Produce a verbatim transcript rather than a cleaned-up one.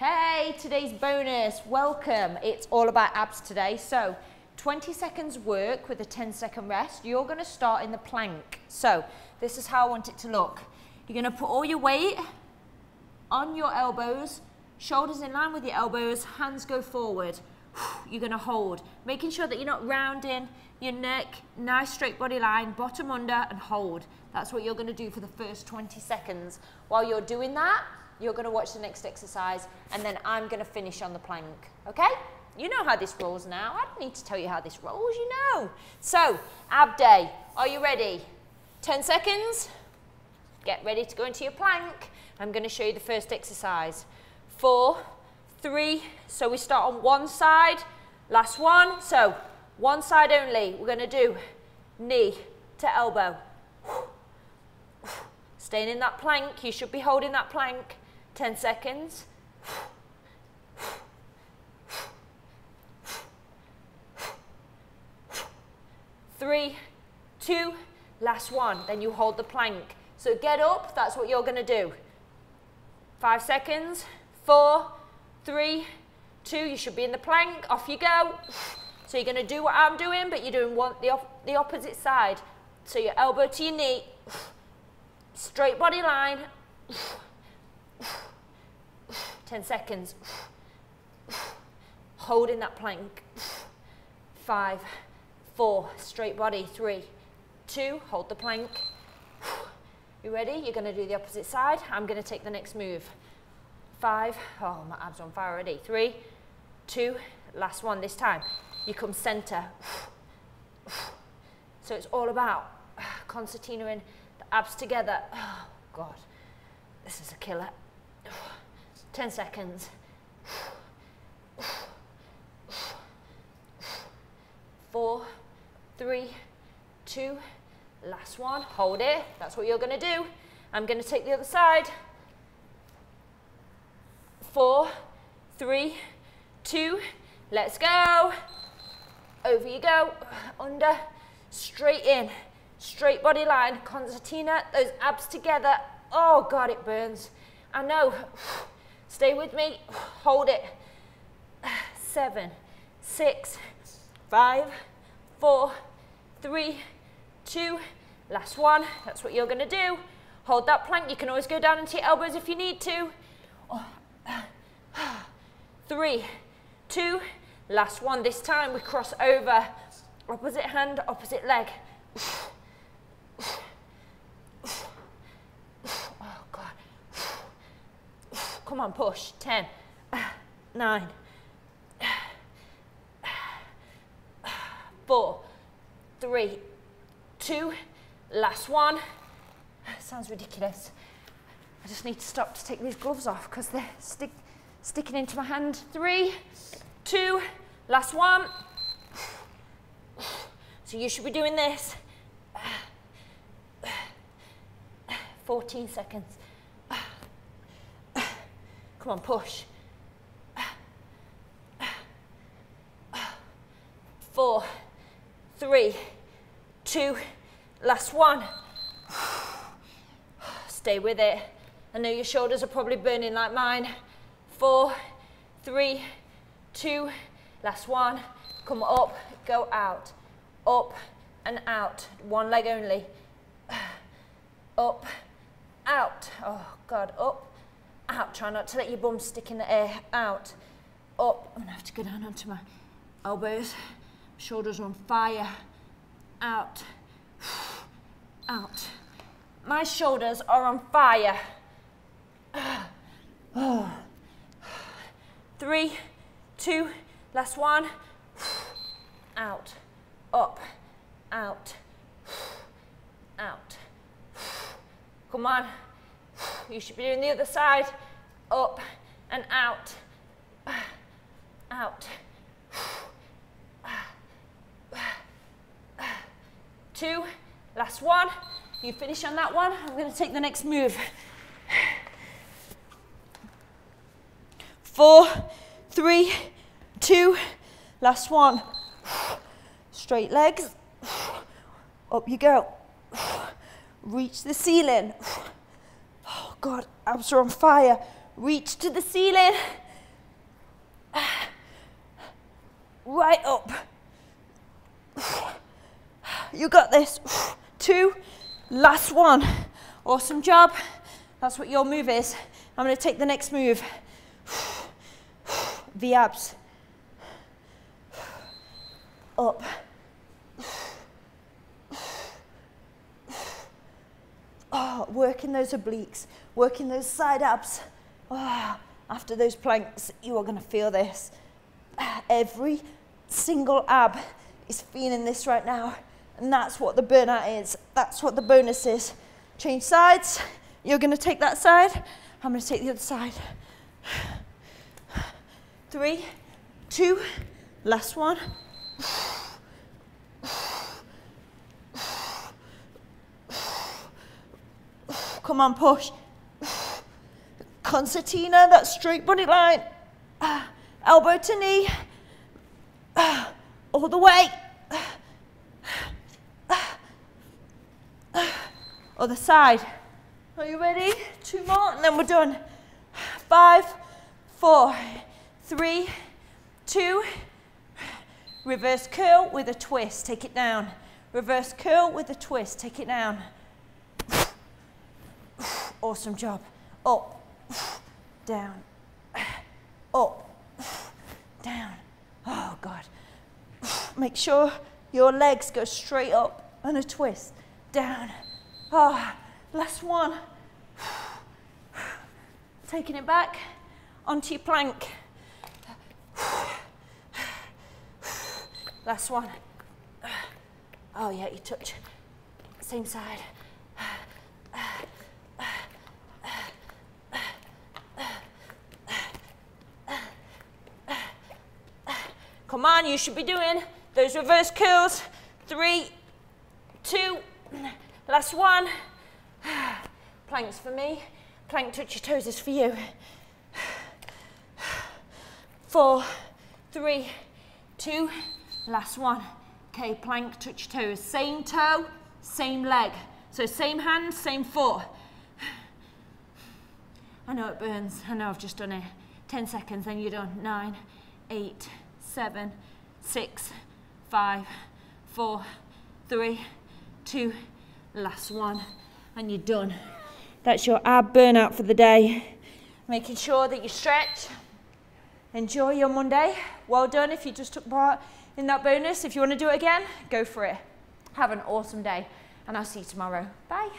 Hey, today's bonus, welcome. It's all about abs today. So twenty seconds work with a ten second rest. You're gonna start in the plank. So this is how I want it to look. You're gonna put all your weight on your elbows, shoulders in line with your elbows, hands go forward. You're gonna hold, making sure that you're not rounding your neck, nice straight body line, bottom under and hold. That's what you're gonna do for the first twenty seconds. While you're doing that, you're gonna watch the next exercise and then I'm gonna finish on the plank, okay? You know how this rolls now. I don't need to tell you how this rolls, you know. So, ab day, are you ready? ten seconds, get ready to go into your plank. I'm gonna show you the first exercise. Four, three, so we start on one side, last one, so one side only. We're gonna do knee to elbow. Staying in that plank, you should be holding that plank. ten seconds. Three, two, last one, then you hold the plank. So get up, that's what you're gonna do. Five seconds, four, three, two, you should be in the plank, off you go. So you're gonna do what I'm doing, but you're doing one, the, op the opposite side. So your elbow to your knee, straight body line, ten seconds. Holding that plank, five, four, straight body, three, two, hold the plank. You ready? You're gonna do the opposite side. I'm gonna take the next move. Five, oh, my abs are on fire already. Three, two, last one this time. You come center. So it's all about concertina and the abs together. Oh God, this is a killer. ten seconds. Four, three, two, last one. Hold it, that's what you're gonna do. I'm gonna take the other side. Four, three, two, let's go. Over you go, under, straight in, straight body line, concertina, those abs together. Oh God, it burns. I know, stay with me, hold it. Seven, six, five, four, three, two, last one, that's what you're gonna do. Hold that plank, you can always go down into your elbows if you need to. Three, two, last one. This time we cross over, opposite hand, opposite leg. Oh God. Come on, push. Ten, nine, four, three, two, last one. Sounds ridiculous. I just need to stop to take these gloves off because they're stick, sticking into my hand. Three, two, last one. So you should be doing this. fourteen seconds. Come on, push. Four, three, two, last one. Stay with it. I know your shoulders are probably burning like mine. Four, three, two, last one. Come up, go out. Up and out. One leg only. Up, out. Oh God, up, out. Try not to let your bum stick in the air. Out, up. I'm gonna have to go down onto my elbows. Shoulders on fire. Out, out. My shoulders are on fire. Three, two, last one. Out, up, out, out. Come on. You should be doing the other side. Up and out, out. Two, last one. You finish on that one. I'm gonna take the next move. Four, three, two, last one. Straight legs, up you go. Reach the ceiling. Oh God, abs are on fire. Reach to the ceiling. right up. You got this. Two, last one. Awesome job. That's what your move is. I'm going to take the next move. V abs. Up. Oh, working those obliques, working those side abs. Oh, after those planks, you are going to feel this. Every single ab is feeling this right now. And that's what the burnout is. That's what the bonus is. Change sides. You're going to take that side. I'm going to take the other side. Three, two, last one. Come on, push. Concertina, that straight body line. Elbow to knee. All the way. Other side. Are you ready? Two more and then we're done. Five, four, three, two. Reverse curl with a twist. Take it down. Reverse curl with a twist. Take it down. Awesome job. Up, down, up, down. Oh, God. Make sure your legs go straight up and a twist. Down. Oh, last one. Taking it back onto your plank. Last one. Oh, yeah, you touch. Same side. Come on, you should be doing those reverse curls. Three, two, last one. Planks for me. Plank touch your toes is for you. Four, three, two, last one. Okay, plank touch your toes. Same toe, same leg. So same hand, same foot. I know it burns. I know I've just done it. Ten seconds, then you're done. Nine, eight, seven, six, five, four, three, two, last one, and you're done. That's your ab burnout for the day. Making sure that you stretch. Enjoy your Monday. Well done if you just took part in that bonus. If you want to do it again, go for it. Have an awesome day, and I'll see you tomorrow. Bye.